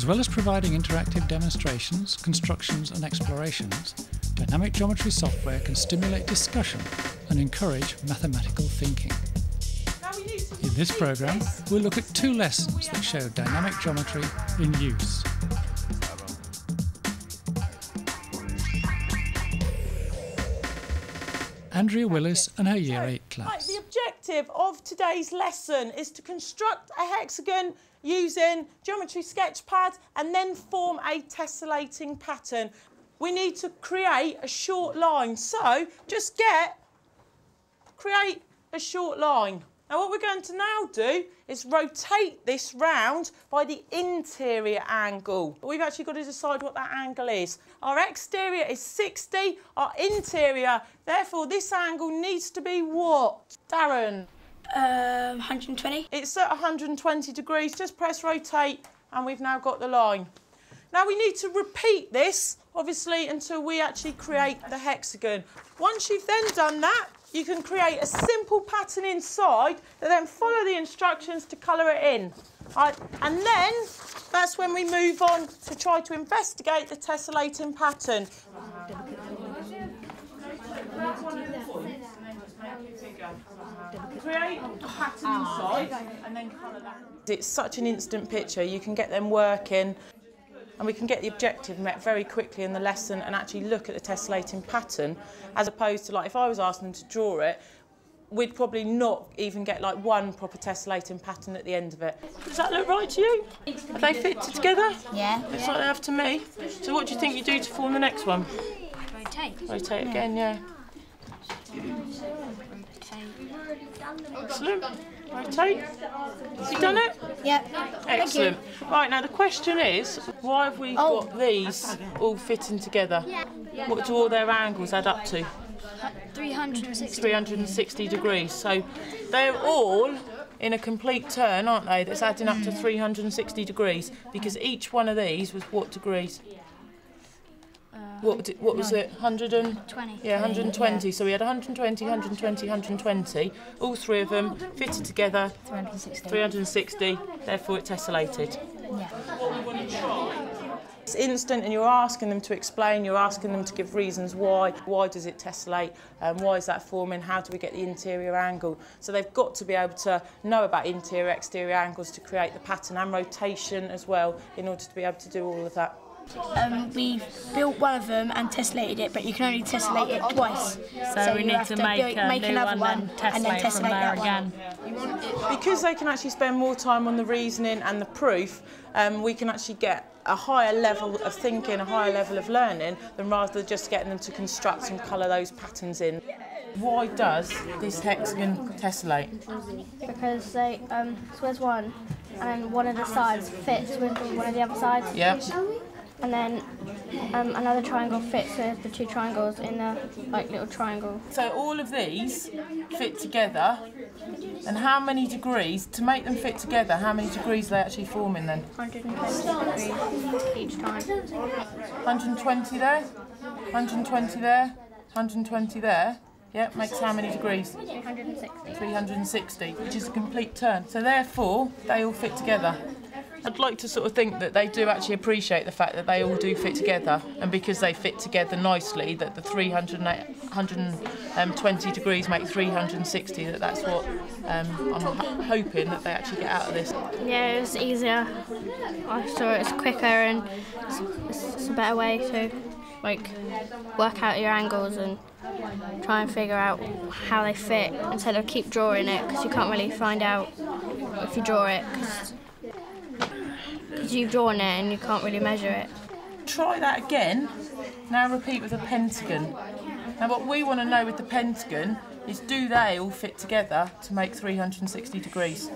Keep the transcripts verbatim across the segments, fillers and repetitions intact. As well as providing interactive demonstrations, constructions and explorations, dynamic geometry software can stimulate discussion and encourage mathematical thinking. In this programme, we'll look at two lessons that show dynamic geometry in use. Andrea Willis and her Year eight class. Right, the objective of today's lesson is to construct a hexagon using geometry sketchpad and then form a tessellating pattern. We need to create a short line, so just get, create a short line. Now what we're going to now do is rotate this round by the interior angle. We've actually got to decide what that angle is. Our exterior is sixty, our interior, therefore this angle needs to be what? Darren? Um, one hundred twenty. It's at one hundred twenty degrees, just press rotate and we've now got the line. Now we need to repeat this, obviously, until we actually create the hexagon. Once you've then done that, you can create a simple pattern inside that then follow the instructions to colour it in. Right. And then that's when we move on to try to investigate the tessellating pattern. Create a pattern inside and then colour that. It's such an instant picture, you can get them working. And we can get the objective met very quickly in the lesson and actually look at the tessellating pattern, as opposed to, like, if I was asking them to draw it, we'd probably not even get, like, one proper tessellating pattern at the end of it. Does that look right to you? Are they fitted together? Yeah. Looks like they have to me. So what do you think you do to form the next one? Rotate. Rotate again, yeah. Excellent. Rotate. Have you done it? Yeah. Excellent. Right, now the question is, why have we oh. got these all fitting together? Yeah. What do all their angles add up to? three hundred sixty. three hundred sixty degrees. So they're all in a complete turn, aren't they? That's adding up to three hundred sixty degrees, because each one of these was what degrees? What, did, what was it? one hundred twenty. Yeah, one hundred twenty. Yeah. So we had one hundred twenty, one hundred twenty, one hundred twenty. All three of them fitted together. three hundred sixty. three hundred sixty. Therefore, it tessellated. Yeah. It's instant, and you're asking them to explain. You're asking them to give reasons why. Why does it tessellate? Um, why is that forming? How do we get the interior angle? So they've got to be able to know about interior, exterior angles to create the pattern and rotation as well, in order to be able to do all of that. Um, we built one of them and tessellated it, but you can only tessellate it twice. So, so we need to, to make, build, make another one, one and then tessellate that again. One. Because they can actually spend more time on the reasoning and the proof, um, we can actually get a higher level of thinking, a higher level of learning, than rather than just getting them to construct and colour those patterns in. Why does this hexagon tessellate? Because they, um, so there's one, and one of the sides fits with one of the other sides. Yep. And then um, another triangle fits with the two triangles in a like little triangle. So all of these fit together, and how many degrees, to make them fit together, how many degrees are they actually forming then? one hundred twenty degrees each time. one hundred twenty there, one hundred twenty there, one hundred twenty there. Yep, makes how many degrees? three hundred sixty. three hundred sixty, which is a complete turn. So therefore, they all fit together. I'd like to sort of think that they do actually appreciate the fact that they all do fit together, and because they fit together nicely, that the three hundred twenty degrees make three hundred sixty, that that's what um, I'm hoping that they actually get out of this. Yeah, it was easier. I saw it's quicker and it's, it's a better way to like work out your angles and try and figure out how they fit instead of keep drawing it, because you can't really find out if you draw it. You've drawn it and you can't really measure it. Try that again. Now repeat with a pentagon. Now what we want to know with the pentagon is, do they all fit together to make three hundred sixty degrees?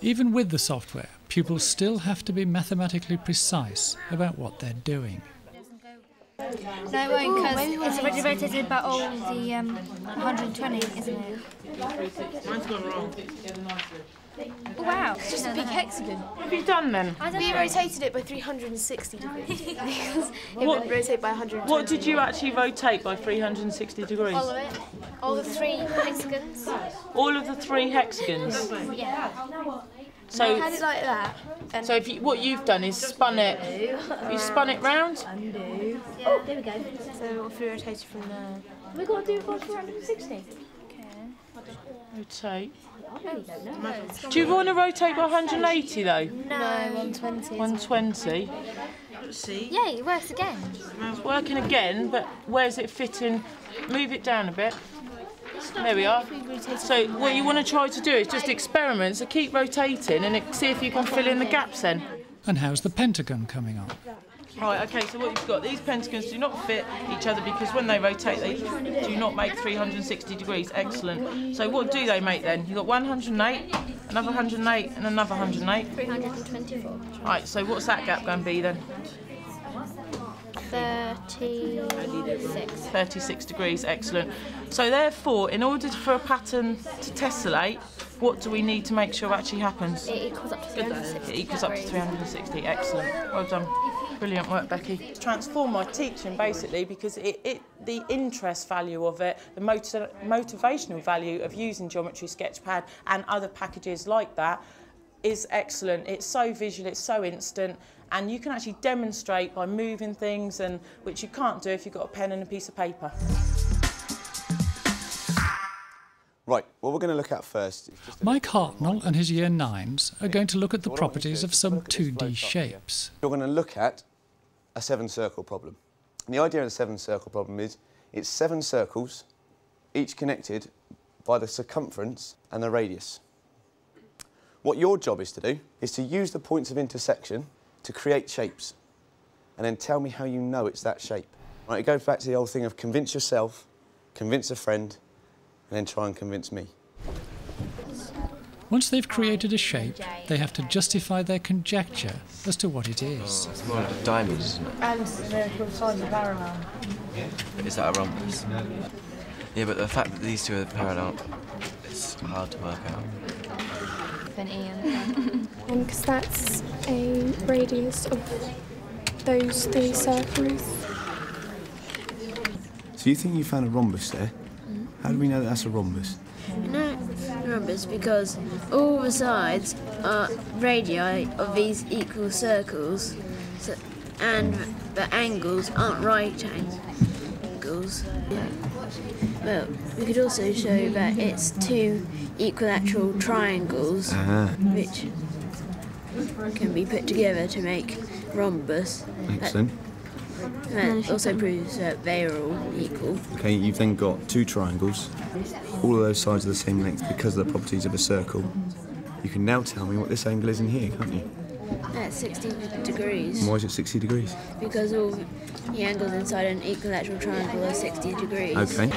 Even with the software, pupils still have to be mathematically precise about what they're doing. No, it won't, because it's already rotated by all the um, one hundred twenty, isn't it? Mine's gone wrong. Oh, wow, it's just a big hexagon. What have you done then? We rotated it by three hundred sixty degrees. It would rotate by one hundred twenty. What did you actually rotate by three hundred sixty degrees? All of it. All the three hexagons. All of the three hexagons? Yeah. So I had it like that. And so if you, what you've done is spun it. You spun it round. Undo. Oh, there we go. So it'll be rotated from there. We've got to do about three hundred sixty. Okay. Rotate. I really don't know. Do you want to rotate by one hundred eighty though? No, one twenty. one twenty. See. Yeah, it works again. It's working again, but where's it fitting? Move it down a bit. There we are. So what you want to try to do is just experiment, so keep rotating and see if you can fill in the gaps then. And how's the pentagon coming up? Right, okay, so what you've got, these pentagons do not fit each other because when they rotate they do not make three hundred sixty degrees. Excellent. So what do they make then? You've got one hundred eight, another one hundred eight and another one hundred eight. three hundred twenty-four. Right, so what's that gap going to be then? thirty-six. thirty-six degrees, excellent. So therefore, in order for a pattern to tessellate, what do we need to make sure actually happens? It equals up to three hundred sixty. It equals up to three hundred sixty, excellent. Well done. Brilliant work, Becky. Transform my teaching, basically, because it, it the interest value of it, the motiv motivational value of using Geometry Sketchpad and other packages like that is excellent. It's so visual, it's so instant, and you can actually demonstrate by moving things, and which you can't do if you've got a pen and a piece of paper. Right, what we're going to look at first... Is just Mike Hartnell and his Year Nines are going to look at the properties of some two D shapes. We're going to look at a seven-circle problem. And the idea of the seven-circle problem is it's seven circles, each connected by the circumference and the radius. What your job is to do is to use the points of intersection to create shapes, and then tell me how you know it's that shape. Right, it goes back to the old thing of convince yourself, convince a friend, and then try and convince me. Once they've created a shape, they have to justify their conjecture as to what it is. Oh, it's more like a diamond, isn't it? And the size of parallel. Is that a rhombus? Yeah, but the fact that these two are parallel, it's hard to work out. Because that's a radius of those three circles. So you think you found a rhombus there? How do we know that that's a rhombus? We know rhombus because all the sides are radii of these equal circles, so, and the angles aren't right angles. Yeah. Well, we could also show that it's two equilateral triangles, uh-huh. which can be put together to make rhombus. Excellent. And that also proves that they are all equal. Okay, you've then got two triangles, all of those sides are the same length because of the properties of a circle. You can now tell me what this angle is in here, can't you? That's sixty degrees. Why is it sixty degrees? Because all the angles inside an equilateral triangle are sixty degrees. Okay.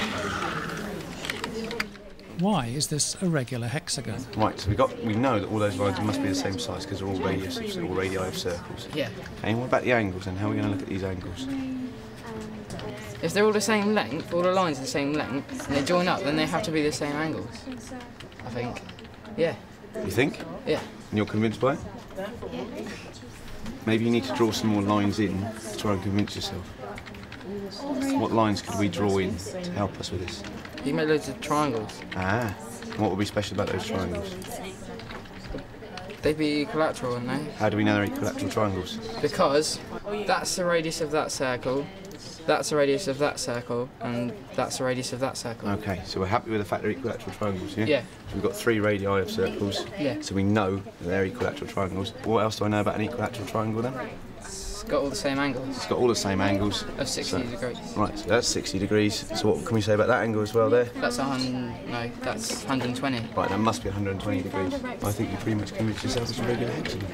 Why is this a regular hexagon? Right, so we got we know that all those lines must be the same size because they're all radius, they're all radii of circles. Yeah. And what about the angles? And how are we going to look at these angles? If they're all the same length, all the lines are the same length, and they join up, then they have to be the same angles. I think. Yeah. You think? Yeah. And you're convinced by it? Yeah. Maybe you need to draw some more lines in to try and convince yourself. What lines could we draw in to help us with this? You made loads of triangles. Ah, and what would be special about those triangles? They'd be equilateral, wouldn't they? How do we know they're equilateral triangles? Because that's the radius of that circle, that's the radius of that circle, and that's the radius of that circle. OK, so we're happy with the fact they're equilateral triangles, yeah? Yeah. So we've got three radii of circles, yeah. So we know that they're equilateral triangles. What else do I know about an equilateral triangle, then? It's got all the same angles. It's got all the same angles. Of sixty so, degrees. Right, so that's sixty degrees. So what can we say about that angle as well there? That's one hundred, no, that's one hundred twenty. Right, that must be one hundred twenty degrees. I think you pretty much convinced yourself it's a regular hexagon.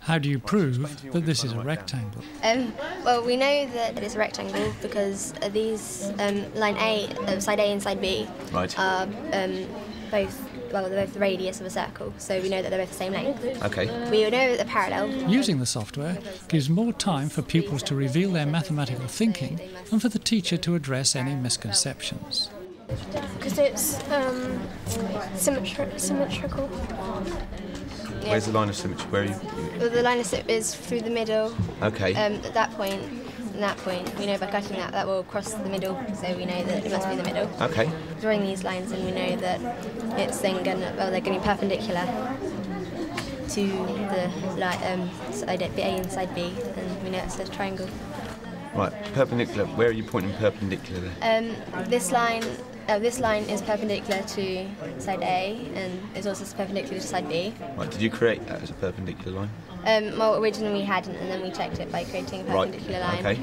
How do you prove that this is a rectangle? Um, well, we know that it's a rectangle because these, um, line A, uh, side A and side B, right. are um, both... well, they're both the radius of a circle, so we know that they're both the same length. OK. We know that they're parallel. Using the software gives more time for pupils to reveal their mathematical thinking and for the teacher to address any misconceptions. Because it's um, symmetri symmetrical. Yeah. Where's the line of symmetry? Where are you? Well, the line of symmetry is through the middle. OK. Um, at that point. from that point, we know by cutting that, that will cross the middle, so we know that it must be the middle. Okay. Drawing these lines, and we know that it's then going to, well, they're going to be perpendicular to the like, um, side A and side B, and we know it's a triangle. Right, perpendicular. Where are you pointing perpendicular there? Um, this line, uh, this line is perpendicular to side A, and it's also perpendicular to side B. Right, did you create that as a perpendicular line? Um, well, originally we hadn't, and then we checked it by creating a perpendicular right. line. Okay.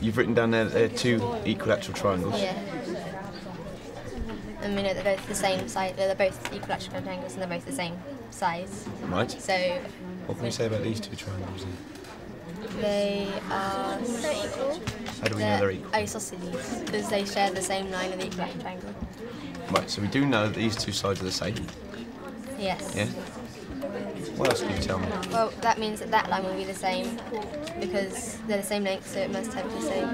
You've written down there that there are two equilateral triangles. Yeah. And we know they're both the same size. They're both equilateral triangles, and they're both the same size. Right. So. What can we say about these two triangles then? They are they're equal. How do we they're know they're equal? Isosceles, because they share the same line of the equilateral triangle. Right, so we do know that these two sides are the same. Yes. Yeah. What else can you tell me? Well, that means that that line will be the same, because they're the same length, so it must have the same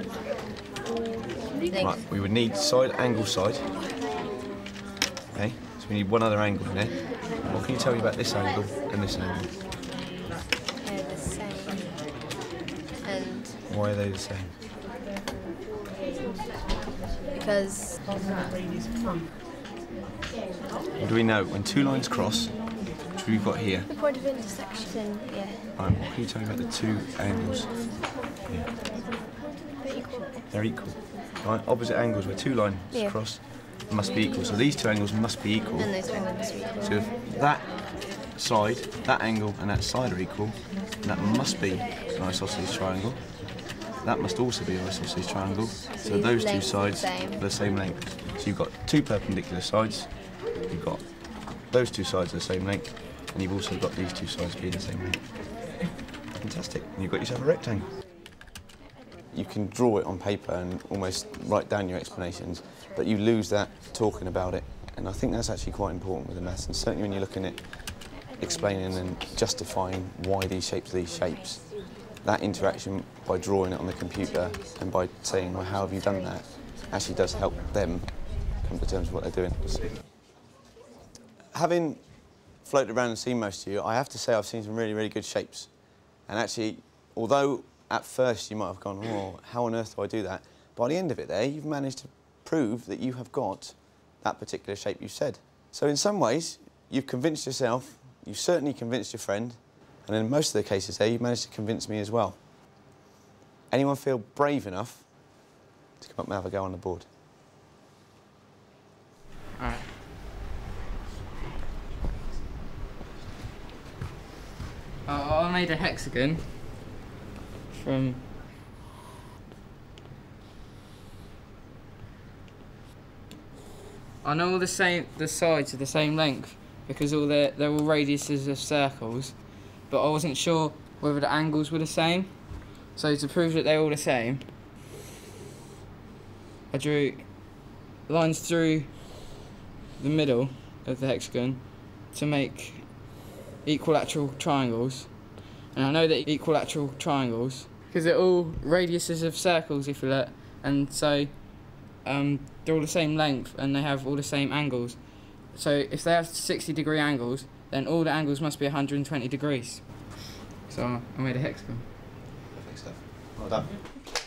length. Right, we would need side, angle, side. Okay, so we need one other angle in there. What can you tell me about this angle and this angle? Why are they the same? Because... What do we know? When two lines cross, which we've got here... The point of intersection, yeah. Right, what can you tell me about the two angles? Yeah. They're equal. They're equal. Right, opposite angles where two lines yeah. cross must be equal. So these two angles must be equal. And those two angles must be equal. So if that side, that angle and that side are equal, that must be an isosceles triangle. That must also be an isosceles triangle, so those two sides are the same length. So you've got two perpendicular sides, you've got those two sides the same length, and you've also got these two sides being the same length. Fantastic, and you've got yourself a rectangle. You can draw it on paper and almost write down your explanations, but you lose that talking about it, and I think that's actually quite important with the maths, and certainly when you're looking at explaining and justifying why these shapes are these shapes. That interaction by drawing it on the computer and by saying, well, how have you done that, actually does help them come to terms with what they're doing. Having floated around and seen most of you, I have to say I've seen some really, really good shapes. And actually, although at first you might have gone, oh, how on earth do I do that? By the end of it there, you've managed to prove that you have got that particular shape you said. So in some ways, you've convinced yourself, you've certainly convinced your friend, and in most of the cases there, you managed to convince me as well. Anyone feel brave enough to come up and have a go on the board? All right. Uh, I made a hexagon from... I know all the same, the sides are the same length because all they're, they're all radiuses of circles. But I wasn't sure whether the angles were the same. So to prove that they're all the same, I drew lines through the middle of the hexagon to make equilateral triangles. And I know that equilateral triangles, because they're all radiuses of circles, if you look, and so um, they're all the same length and they have all the same angles. So if they have sixty degree angles, then all the angles must be one hundred and twenty degrees. So I made a hexagon. Perfect stuff. Well done.